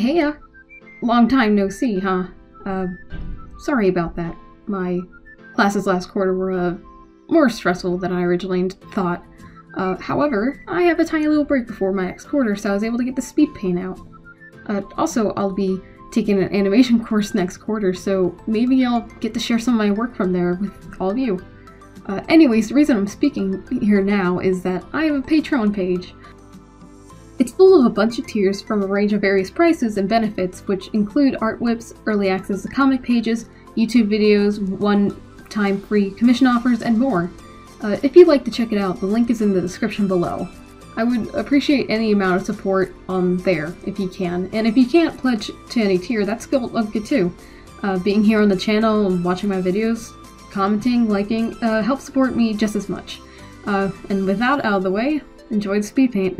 Heya! Long time no see, huh? Sorry about that. My classes last quarter were more stressful than I originally thought. However, I have a tiny little break before my next quarter, so I was able to get the speed paint out. Also, I'll be taking an animation course next quarter, so maybe I'll get to share some of my work from there with all of you. Anyways, the reason I'm speaking here now is that I have a Patreon page. It's full of a bunch of tiers from a range of various prices and benefits, which include art whips, early access to comic pages, YouTube videos, one-time free commission offers, and more. If you'd like to check it out, the link is in the description below. I would appreciate any amount of support on there if you can, and if you can't pledge to any tier, that's good too. Being here on the channel and watching my videos, commenting, liking, helps support me just as much. And with that out of the way, enjoy the speed paint.